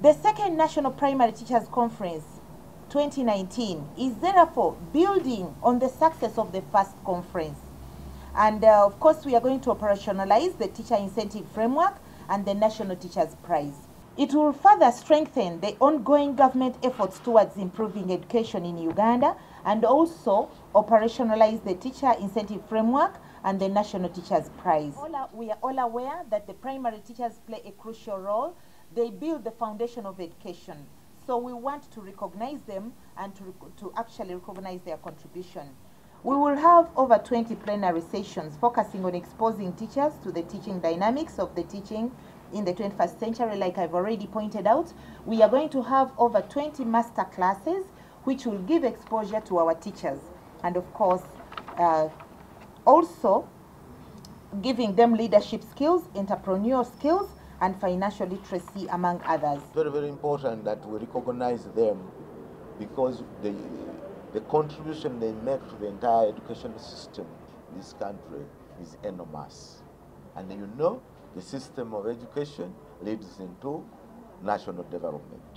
The second National Primary Teachers Conference 2019 is therefore building on the success of the first conference. And of course, we are going to operationalize the teacher incentive framework and the National Teachers Prize. It will further strengthen the ongoing government efforts towards improving education in Uganda and also operationalize the teacher incentive framework and the National Teachers Prize. We are all aware that the primary teachers play a crucial role. They build the foundation of education. So we want to recognize them and to actually recognize their contribution. We will have over 20 plenary sessions focusing on exposing teachers to the teaching dynamics of the teaching in the 21st century. Like I've already pointed out, we are going to have over 20 master classes which will give exposure to our teachers, and of course also giving them leadership skills, entrepreneurial skills and financial literacy, among others. Very, very important that we recognize them because the contribution they make to the entire education system in this country is enormous. And you know, the system of education leads into national development.